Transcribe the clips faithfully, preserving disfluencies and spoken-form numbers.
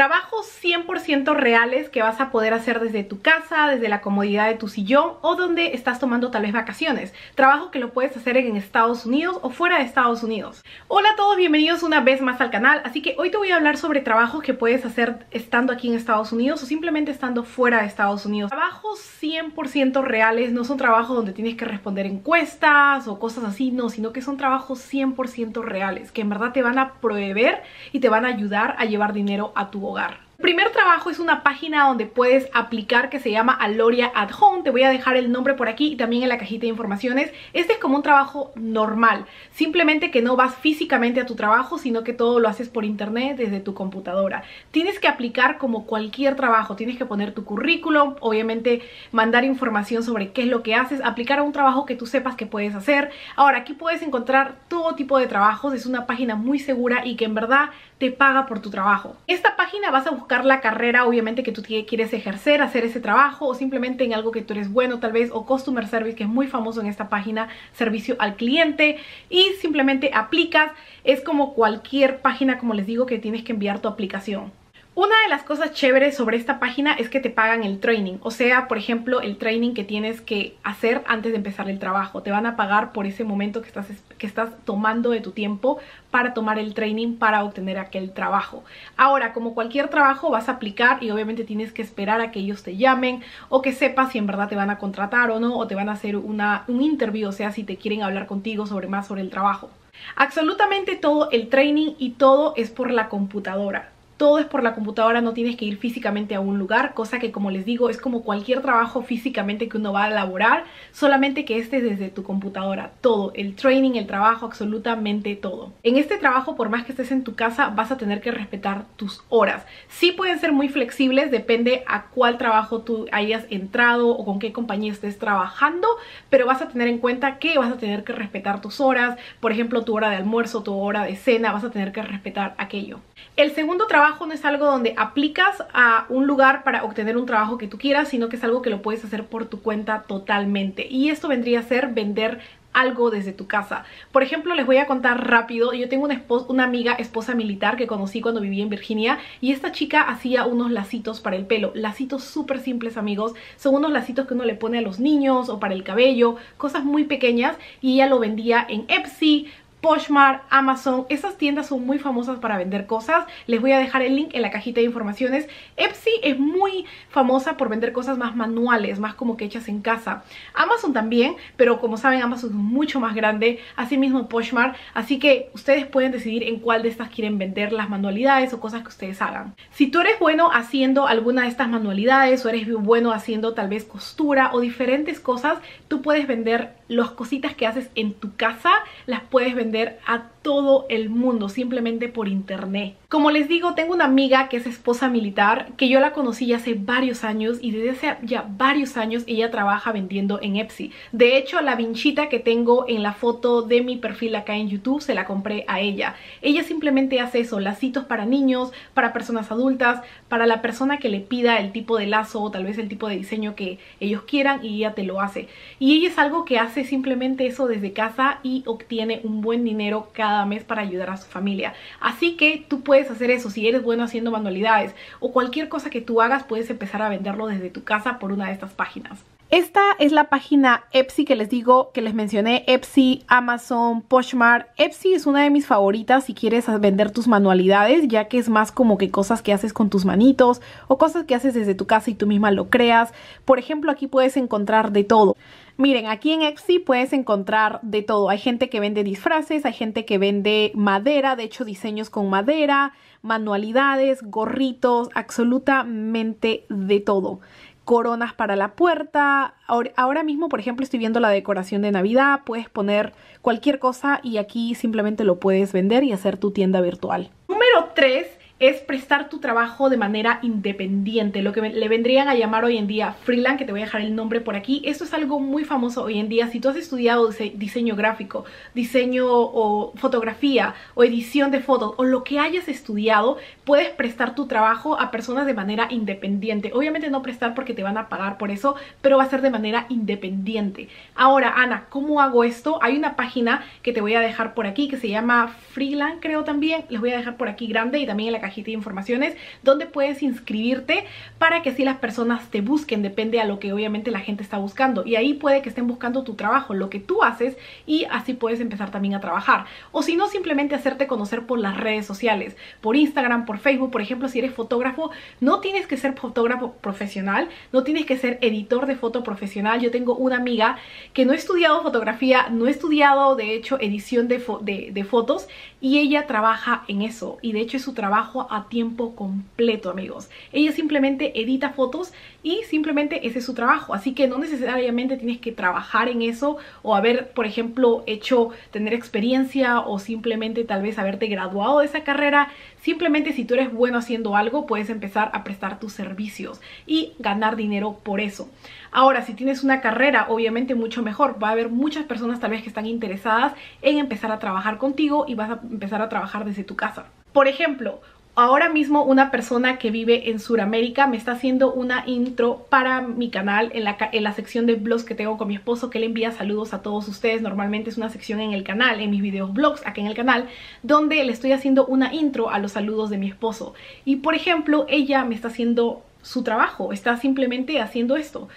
Trabajos cien por ciento reales que vas a poder hacer desde tu casa, desde la comodidad de tu sillón o donde estás tomando tal vez vacaciones. Trabajo que lo puedes hacer en Estados Unidos o fuera de Estados Unidos. Hola a todos, bienvenidos una vez más al canal. Así que hoy te voy a hablar sobre trabajos que puedes hacer estando aquí en Estados Unidos o simplemente estando fuera de Estados Unidos. Trabajos cien por ciento reales, no son trabajos donde tienes que responder encuestas o cosas así, no, sino que son trabajos cien por ciento reales, que en verdad te van a proveer y te van a ayudar a llevar dinero a tu hogar. El primer trabajo es una página donde puedes aplicar que se llama Aloria at Home. Te voy a dejar el nombre por aquí y también en la cajita de informaciones. Este es como un trabajo normal, simplemente que no vas físicamente a tu trabajo, sino que todo lo haces por internet desde tu computadora. Tienes que aplicar como cualquier trabajo, tienes que poner tu currículum, obviamente mandar información sobre qué es lo que haces, aplicar a un trabajo que tú sepas que puedes hacer. Ahora, aquí puedes encontrar todo tipo de trabajos, es una página muy segura y que en verdad te paga por tu trabajo. Esta página vas a buscar la carrera obviamente que tú quieres ejercer, hacer ese trabajo o simplemente en algo que tú eres bueno tal vez, o customer service, que es muy famoso en esta página, servicio al cliente, y simplemente aplicas. Es como cualquier página, como les digo, que tienes que enviar tu aplicación. Una de las cosas chéveres sobre esta página es que te pagan el training, o sea, por ejemplo, el training que tienes que hacer antes de empezar el trabajo. Te van a pagar por ese momento que estás, que estás tomando de tu tiempo para tomar el training para obtener aquel trabajo. Ahora, como cualquier trabajo, vas a aplicar y obviamente tienes que esperar a que ellos te llamen o que sepas si en verdad te van a contratar o no, o te van a hacer una, un interview, o sea, si te quieren hablar contigo sobre más sobre el trabajo. Absolutamente todo el training y todo es por la computadora. Todo es por la computadora, no tienes que ir físicamente a un lugar, cosa que, como les digo, es como cualquier trabajo físicamente que uno va a elaborar, solamente que este es desde tu computadora. Todo, el training, el trabajo, absolutamente todo. En este trabajo, por más que estés en tu casa, vas a tener que respetar tus horas. Sí pueden ser muy flexibles, depende a cuál trabajo tú hayas entrado o con qué compañía estés trabajando, pero vas a tener en cuenta que vas a tener que respetar tus horas, por ejemplo, tu hora de almuerzo, tu hora de cena, vas a tener que respetar aquello. El segundo trabajo no es algo donde aplicas a un lugar para obtener un trabajo que tú quieras, sino que es algo que lo puedes hacer por tu cuenta totalmente. Y esto vendría a ser vender algo desde tu casa. Por ejemplo, les voy a contar rápido. Yo tengo una, esposa, una amiga, esposa militar, que conocí cuando vivía en Virginia, y esta chica hacía unos lacitos para el pelo. Lacitos súper simples, amigos. Son unos lacitos que uno le pone a los niños o para el cabello, cosas muy pequeñas, y ella lo vendía en Etsy, Poshmark, Amazon. Esas tiendas son muy famosas para vender cosas. Les voy a dejar el link en la cajita de informaciones. Etsy es muy famosa por vender cosas más manuales, más como que hechas en casa. Amazon también, pero como saben, Amazon es mucho más grande. Asimismo Poshmark. Así que ustedes pueden decidir en cuál de estas quieren vender las manualidades o cosas que ustedes hagan. Si tú eres bueno haciendo alguna de estas manualidades o eres bueno haciendo tal vez costura o diferentes cosas, tú puedes vender las cositas que haces en tu casa, las puedes vender a todo el mundo simplemente por internet. Como les digo, tengo una amiga que es esposa militar, que yo la conocí ya hace varios años, y desde hace ya varios años ella trabaja vendiendo en Etsy. De hecho, la vinchita que tengo en la foto de mi perfil acá en YouTube se la compré a ella. Ella simplemente hace eso, lacitos para niños, para personas adultas, para la persona que le pida el tipo de lazo o tal vez el tipo de diseño que ellos quieran, y ella te lo hace. Y ella es algo que hace simplemente eso desde casa y obtiene un buen dinero cada mes para ayudar a su familia. Así que tú puedes hacer eso. Si eres bueno haciendo manualidades o cualquier cosa que tú hagas, puedes empezar a venderlo desde tu casa por una de estas páginas. Esta es la página Etsy que les digo, que les mencioné. Etsy, Amazon, Poshmark. Etsy es una de mis favoritas si quieres vender tus manualidades, ya que es más como que cosas que haces con tus manitos o cosas que haces desde tu casa y tú misma lo creas. Por ejemplo, aquí puedes encontrar de todo. Miren, aquí en Etsy puedes encontrar de todo. Hay gente que vende disfraces, hay gente que vende madera, de hecho diseños con madera, manualidades, gorritos, absolutamente de todo. Coronas para la puerta. Ahora mismo, por ejemplo, estoy viendo la decoración de Navidad. Puedes poner cualquier cosa y aquí simplemente lo puedes vender y hacer tu tienda virtual. Número tres es prestar tu trabajo de manera independiente, lo que le vendrían a llamar hoy en día freelance, que te voy a dejar el nombre por aquí. Esto es algo muy famoso hoy en día. Si tú has estudiado diseño gráfico, diseño o fotografía o edición de fotos o lo que hayas estudiado, puedes prestar tu trabajo a personas de manera independiente. Obviamente no prestar porque te van a pagar por eso, pero va a ser de manera independiente. Ahora, Ana, ¿cómo hago esto? Hay una página que te voy a dejar por aquí que se llama freelancer, creo también. Les voy a dejar por aquí grande y también en la cajita cajita de informaciones donde puedes inscribirte para que así las personas te busquen, depende a lo que obviamente la gente está buscando, y ahí puede que estén buscando tu trabajo, lo que tú haces, y así puedes empezar también a trabajar. O si no, simplemente hacerte conocer por las redes sociales, por Instagram, por Facebook. Por ejemplo, si eres fotógrafo, no tienes que ser fotógrafo profesional, no tienes que ser editor de foto profesional. Yo tengo una amiga que no ha estudiado fotografía, no ha estudiado de hecho edición de, fo de, de fotos, y ella trabaja en eso, y de hecho es su trabajo a tiempo completo, amigos. Ella simplemente edita fotos y simplemente ese es su trabajo, así que no necesariamente tienes que trabajar en eso o haber, por ejemplo, hecho, tener experiencia, o simplemente tal vez haberte graduado de esa carrera. Simplemente si tú eres bueno haciendo algo, puedes empezar a prestar tus servicios y ganar dinero por eso. Ahora, si tienes una carrera, obviamente mucho mejor. Va a haber muchas personas tal vez que están interesadas en empezar a trabajar contigo, y vas a empezar a trabajar desde tu casa. Por ejemplo, ahora mismo una persona que vive en Sudamérica me está haciendo una intro para mi canal en la, en la sección de blogs que tengo con mi esposo, que le envía saludos a todos ustedes. Normalmente es una sección en el canal, en mis videos blogs, aquí en el canal, donde le estoy haciendo una intro a los saludos de mi esposo. Y por ejemplo, ella me está haciendo su trabajo, está simplemente haciendo esto.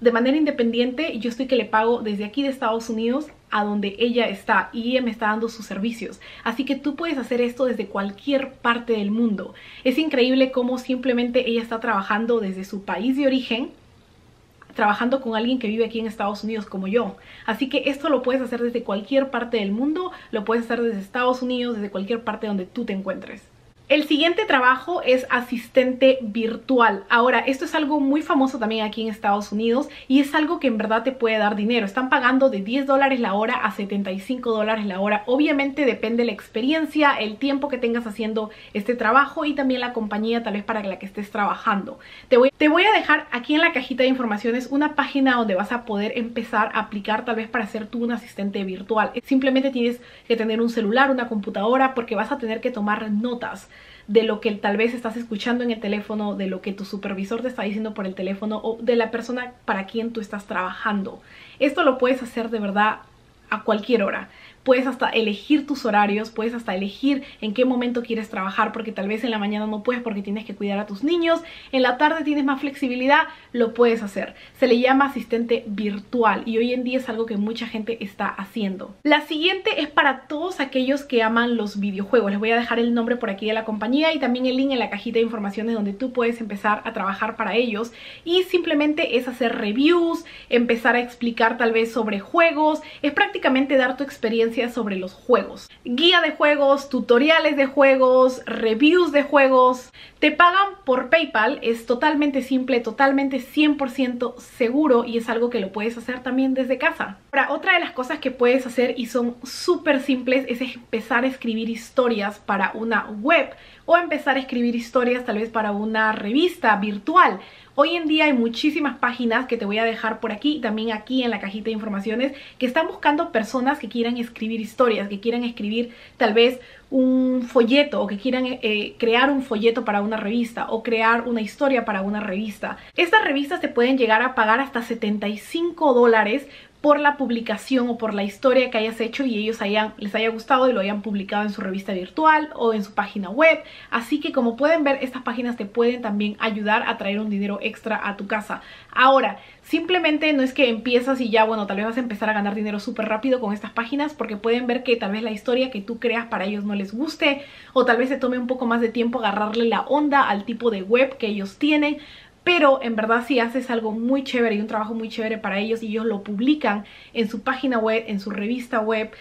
De manera independiente, yo estoy que le pago desde aquí de Estados Unidos a donde ella está, y ella me está dando sus servicios. Así que tú puedes hacer esto desde cualquier parte del mundo. Es increíble cómo simplemente ella está trabajando desde su país de origen, trabajando con alguien que vive aquí en Estados Unidos como yo. Así que esto lo puedes hacer desde cualquier parte del mundo, lo puedes hacer desde Estados Unidos, desde cualquier parte donde tú te encuentres. El siguiente trabajo es asistente virtual. Ahora, esto es algo muy famoso también aquí en Estados Unidos, y es algo que en verdad te puede dar dinero. Están pagando de diez dólares la hora a setenta y cinco dólares la hora. Obviamente depende la experiencia, el tiempo que tengas haciendo este trabajo, y también la compañía tal vez para la que estés trabajando. Te voy, te voy a dejar aquí en la cajita de informaciones una página donde vas a poder empezar a aplicar tal vez para ser tú un asistente virtual. Simplemente tienes que tener un celular, una computadora, porque vas a tener que tomar notas de lo que tal vez estás escuchando en el teléfono, de lo que tu supervisor te está diciendo por el teléfono, o de la persona para quien tú estás trabajando. Esto lo puedes hacer de verdad a cualquier hora. Puedes hasta elegir tus horarios, puedes hasta elegir en qué momento quieres trabajar, porque tal vez en la mañana no puedes porque tienes que cuidar a tus niños, en la tarde tienes más flexibilidad, lo puedes hacer. Se le llama asistente virtual, y hoy en día es algo que mucha gente está haciendo. La siguiente es para todos aquellos que aman los videojuegos. Les voy a dejar el nombre por aquí de la compañía, y también el link en la cajita de informaciones donde tú puedes empezar a trabajar para ellos, y simplemente es hacer reviews, empezar a explicar tal vez sobre juegos, es prácticamente dar tu experiencia sobre los juegos. Guía de juegos, tutoriales de juegos, reviews de juegos. Te pagan por PayPal, es totalmente simple, totalmente cien por ciento seguro, y es algo que lo puedes hacer también desde casa. Ahora, otra de las cosas que puedes hacer, y son súper simples, es empezar a escribir historias para una web, o empezar a escribir historias tal vez para una revista virtual. Hoy en día hay muchísimas páginas que te voy a dejar por aquí, también aquí en la cajita de informaciones, que están buscando personas que quieran escribir historias, que quieran escribir tal vez un folleto, o que quieran eh, crear un folleto para una revista, o crear una historia para una revista. Estas revistas te pueden llegar a pagar hasta setenta y cinco dólares por la publicación o por la historia que hayas hecho, y ellos hayan, les haya gustado y lo hayan publicado en su revista virtual o en su página web. Así que, como pueden ver, estas páginas te pueden también ayudar a traer un dinero extra a tu casa. Ahora, simplemente no es que empiezas y ya, bueno, tal vez vas a empezar a ganar dinero súper rápido con estas páginas, porque pueden ver que tal vez la historia que tú creas para ellos no les guste, o tal vez se tome un poco más de tiempo agarrarle la onda al tipo de web que ellos tienen. Pero en verdad, si haces algo muy chévere y un trabajo muy chévere para ellos, y ellos lo publican en su página web, en su revista web,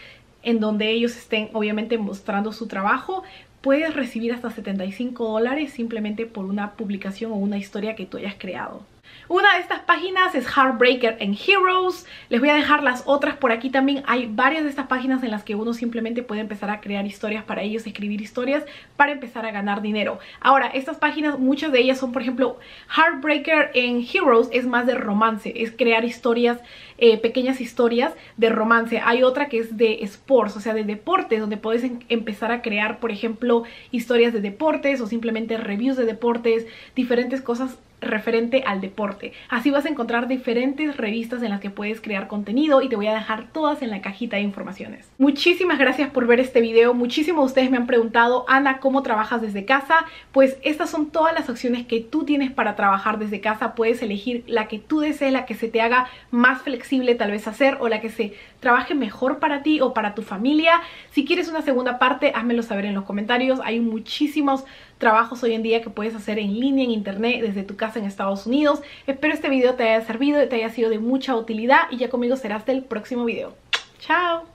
en donde ellos estén obviamente mostrando su trabajo, puedes recibir hasta setenta y cinco dólares simplemente por una publicación o una historia que tú hayas creado. Una de estas páginas es Heartbreaker and Heroes. Les voy a dejar las otras por aquí también. Hay varias de estas páginas en las que uno simplemente puede empezar a crear historias para ellos, escribir historias para empezar a ganar dinero. Ahora, estas páginas, muchas de ellas son, por ejemplo, Heartbreaker and Heroes es más de romance, es crear historias, eh, pequeñas historias de romance. Hay otra que es de sports, o sea, de deportes, donde puedes empezar a crear, por ejemplo, historias de deportes, o simplemente reviews de deportes, diferentes cosas referente al deporte. Así vas a encontrar diferentes revistas en las que puedes crear contenido y te voy a dejar todas en la cajita de informaciones. Muchísimas gracias por ver este video. Muchísimos de ustedes me han preguntado: Ana, ¿cómo trabajas desde casa? Pues estas son todas las opciones que tú tienes para trabajar desde casa. Puedes elegir la que tú desees, la que se te haga más flexible tal vez hacer, o la que se trabaje mejor para ti o para tu familia. Si quieres una segunda parte, házmelo saber en los comentarios. Hay muchísimos trabajos hoy en día que puedes hacer en línea, en internet, desde tu casa en Estados Unidos. Espero este video te haya servido y te haya sido de mucha utilidad, y ya conmigo será hasta el próximo video. ¡Chao!